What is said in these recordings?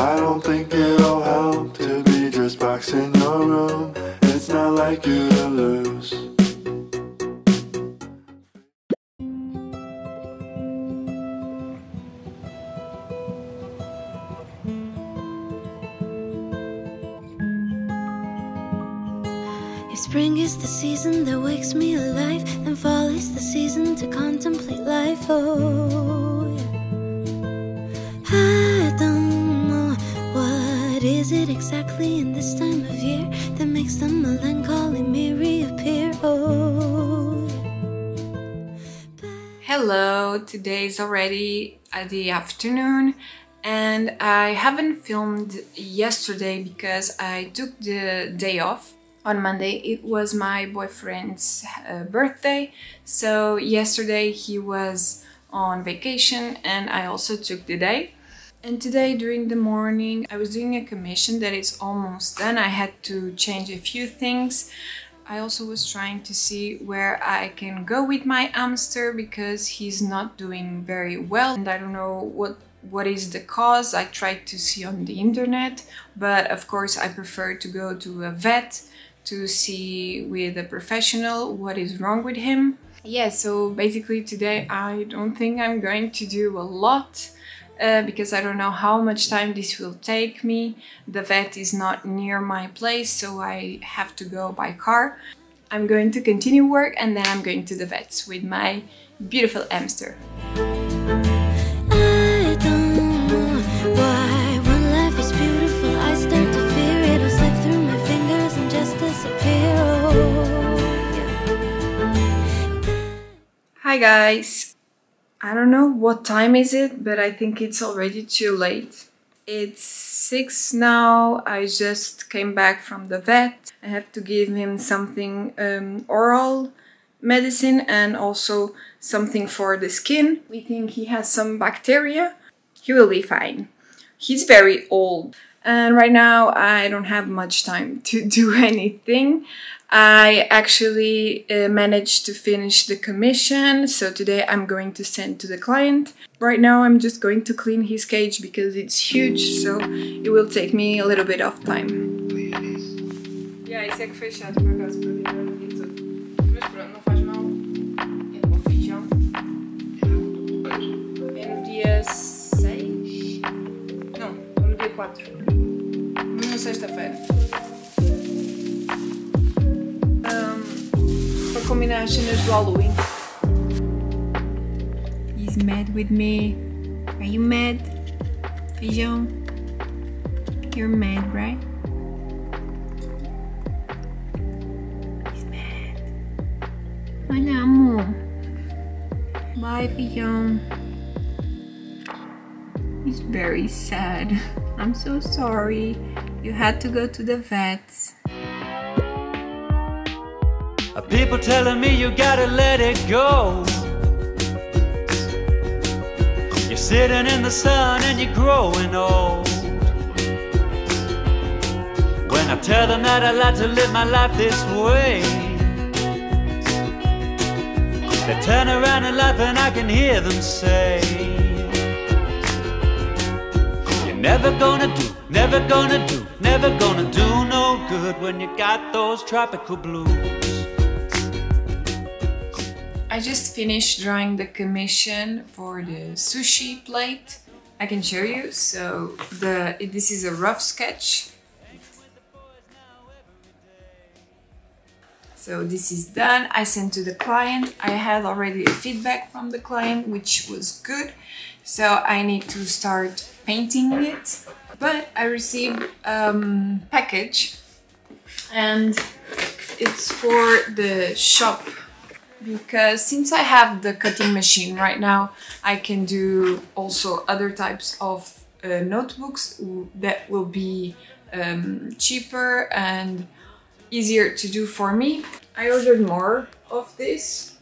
I don't think it'll help to be just boxing your room. It's not like you to lose. If spring is the season that wakes me alive, then fall is the season to contemplate life. Oh, yeah. I don't know what is it exactly in this time of year that makes the melancholy me reappear. Oh, yeah. Hello, today is already the afternoon. And I haven't filmed yesterday because I took the day off. On Monday it was my boyfriend's birthday, so yesterday he was on vacation and I also took the day. And today during the morning I was doing a commission that is almost done. I had to change a few things. I also was trying to see where I can go with my hamster because he's not doing very well and I don't know what is the cause. I tried to see on the internet, but of course I prefer to go to a vet to see with a professional what is wrong with him. Yeah, so basically today I don't think I'm going to do a lot because I don't know how much time this will take me. The vet is not near my place, so I have to go by car. I'm going to continue work and then I'm going to the vets with my beautiful hamster. I don't know why when life is beautiful I start to fear it. It'll slip through my fingers and just disappear. Oh, yeah. Hi guys! I don't know what time is it, but I think it's already too late. It's 6 now. I just came back from the vet. I have to give him something oral medicine and also something for the skin. We think he has some bacteria. He will be fine. He's very old and right now I don't have much time to do anything. I actually managed to finish the commission, so today I'm going to send to the client. Right now I'm just going to clean his cage because it's huge, so it will take me a little bit of time. Yeah, it's like fish out my house, for combination is Halloween. He's mad with me. Are you mad? Feijão? You're mad, right? He's mad. Olha, amor. Bye, Feijão. He's very sad. I'm so sorry. You had to go to the vets. People telling me you gotta let it go. You're sitting in the sun and you're growing old. When I tell them that I like to live my life this way, they turn around and laugh and I can hear them say, you're never gonna do, never gonna do, never gonna do no good when you got those tropical blues. I just finished drawing the commission for the sushi plate. I can show you. So this is a rough sketch. So this is done. I sent to the client. I had already a feedback from the client, which was good. So I need to start painting it. But I received a package and it's for the shop. Because since I have the cutting machine right now, I can do also other types of notebooks that will be cheaper and easier to do for me. I ordered more of this.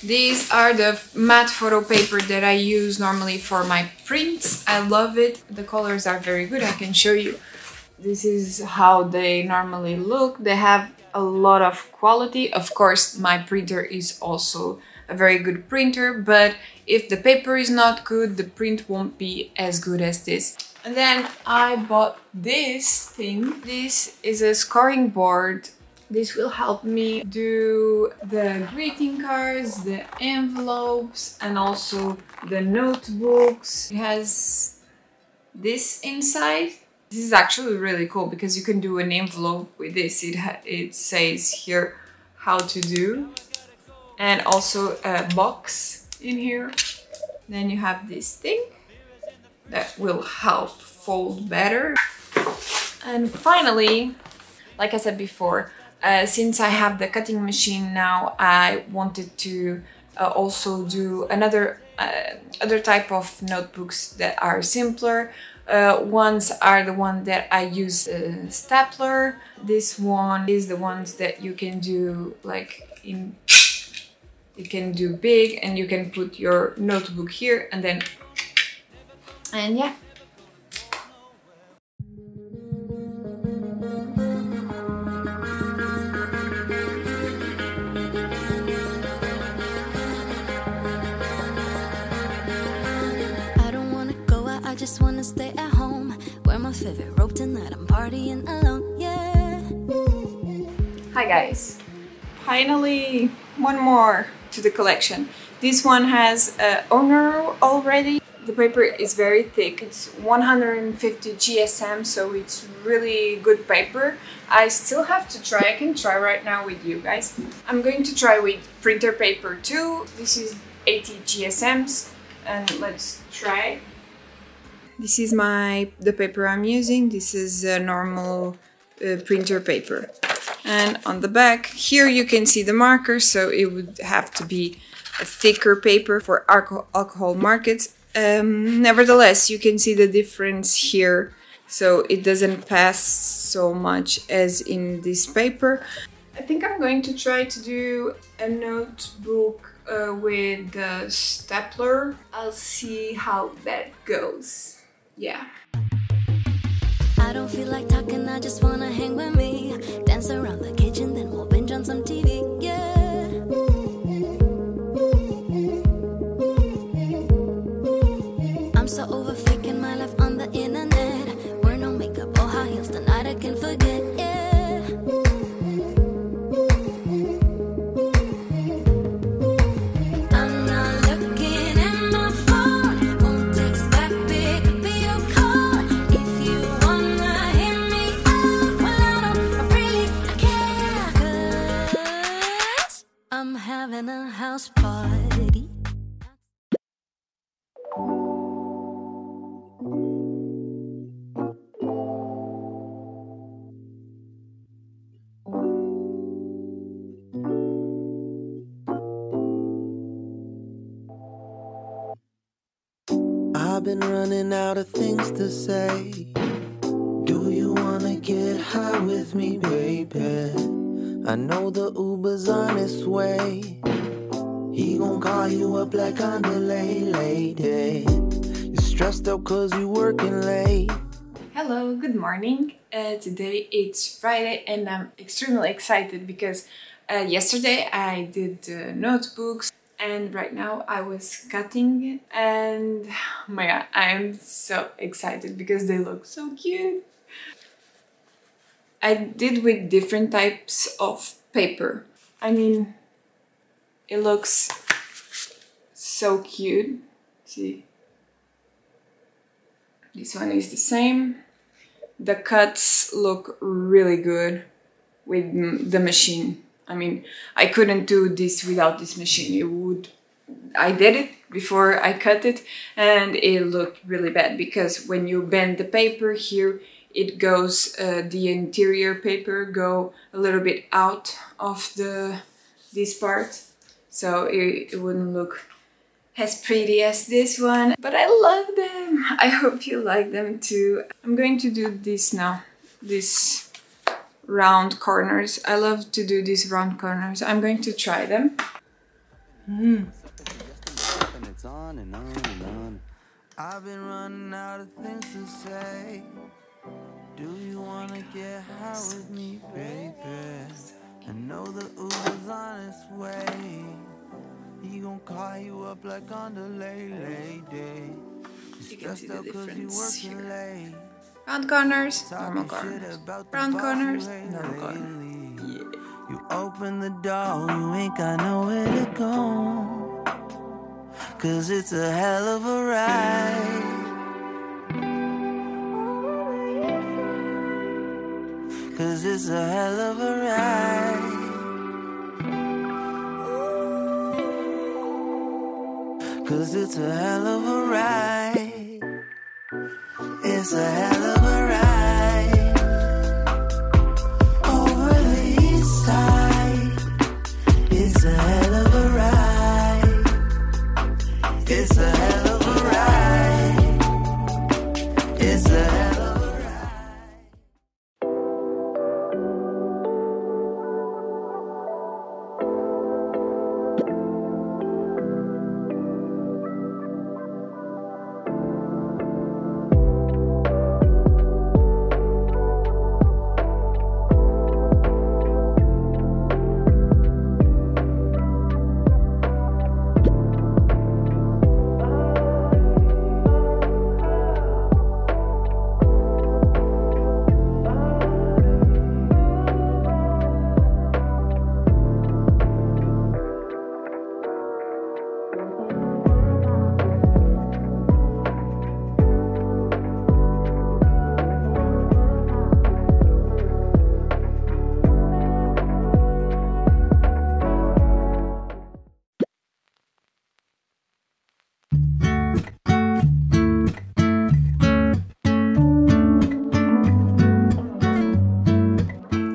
These are the matte photo paper that I use normally for my prints. I love it. The colors are very good. I can show you. This is how they normally look. They have a lot of quality. Of course, my printer is also a very good printer, but if the paper is not good, the print won't be as good as this. And then I bought this thing. This is a scoring board. This will help me do the greeting cards, the envelopes, and also the notebooks. It has this inside. This is actually really cool because you can do an envelope with this. It says here how to do, and also a box in here. Then you have this thing that will help fold better. And finally, like I said before, since I have the cutting machine now, I wanted to also do another other type of notebooks that are simpler. Ones are the one that I use a stapler. This one is the ones that you can do like in, you can do big, and you can put your notebook here and then, and yeah. Just wanna stay at home, wear my favorite robe tonight, I'm partying alone, yeah. Hi guys, finally one more to the collection. This one has Honor already. The paper is very thick, it's 150 GSM, so it's really good paper. I still have to try, I can try right now with you guys. I'm going to try with printer paper too. This is 80 GSMs and let's try. This is the paper I'm using. This is a normal printer paper. And on the back, here you can see the marker, so it would have to be a thicker paper for alcohol markets. Nevertheless, you can see the difference here, so it doesn't pass so much as in this paper. I think I'm going to try to do a notebook with the stapler. I'll see how that goes. Yeah. I don't feel like talking, I just wanna hang with me. Dance around the kitchen, then we'll binge on some TV. Yeah. I'm so over faking my life on the internet. Wear no makeup or high heels tonight, I can forget. Yeah. Having a house party. I've been running out of things to say. Do you wanna get high with me, baby? I know the Uber's on his way. He gon' call you up like on delay, lady. You're stressed out cause you working late. Hello, good morning. Today it's Friday and I'm extremely excited because yesterday I did notebooks and right now I was cutting it. And oh my god, I'm so excited because they look so cute. I did with different types of paper. I mean, it looks so cute. See, this one is the same. The cuts look really good with the machine. I mean, I couldn't do this without this machine. It would. I did it before I cut it and it looked really bad because when you bend the paper here, it goes, the interior paper go a little bit out of this part, so it wouldn't look as pretty as this one, but I love them. I hope you like them too. I'm going to do this now, these round corners. I love to do these round corners. I'm going to try them. It's on and on and on. I've been running out of things to say. Do you wanna get high with me, baby? I know the Uber's on its way. He gon' call you up like on the late day. You can see the difference here. Round corners, normal corners. Round corners, normal corners. Yeah. You open the door, you ain't got nowhere to go. Cause it's a hell of a ride. Cause it's a hell of a ride. Cause it's a hell of a ride. It's a hell of a ride over the east side. It's a hell of a ride. It's a hell of a ride. It's a hell of a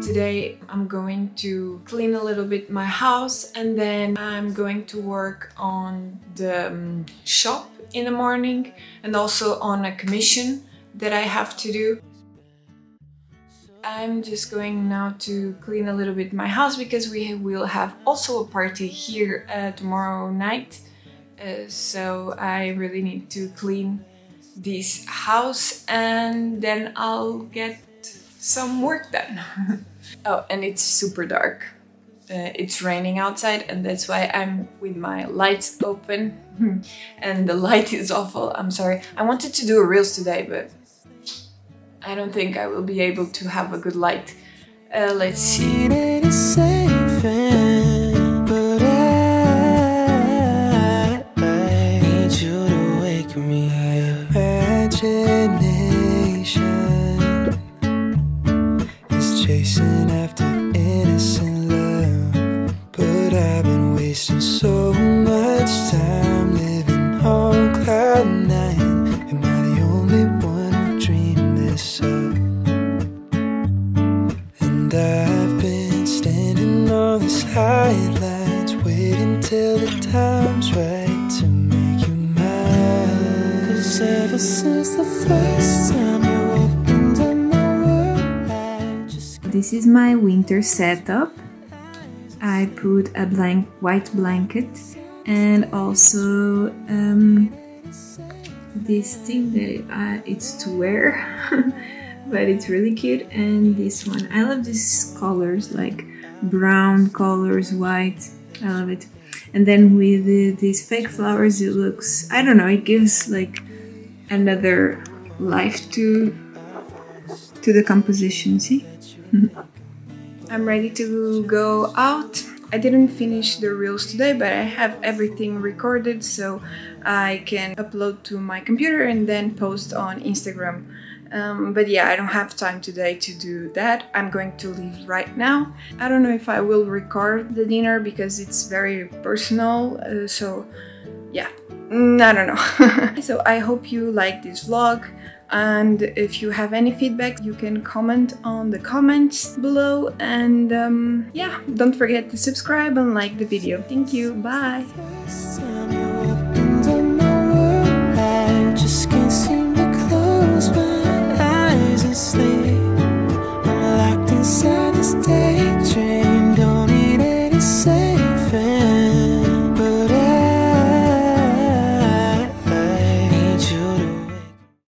Today I'm going to clean a little bit my house and then I'm going to work on the shop in the morning and also on a commission that I have to do. I'm just going now to clean a little bit my house because we will have also a party here tomorrow night. So I really need to clean this house and then I'll get some work done. Oh, and it's super dark. It's raining outside and that's why I'm with my lights open and the light is awful, I'm sorry. I wanted to do a reels today, but I don't think I will be able to have a good light. Let's see. Chasing after innocent love, but I've been wasting so much time living on cloud nine. Am I the only one who dreamed this up? And I've been standing on these highlights, waiting till the time's right to make you mine. Cause ever since the first time you opened up, this is my winter setup. I put a white blanket and also this thing that it's to wear, but it's really cute. And this one, I love these colors, like brown colors, white. I love it. And then with these fake flowers, it looks, I don't know, it gives like another life to the composition. See. I'm ready to go out. I didn't finish the reels today, but I have everything recorded so I can upload to my computer and then post on Instagram. But yeah, I don't have time today to do that. I'm going to leave right now. I don't know if I will record the dinner because it's very personal, so yeah, I don't know. So I hope you like this vlog. And if you have any feedback, you can comment on the comments below. And yeah, don't forget to subscribe and like the video. Thank you, bye!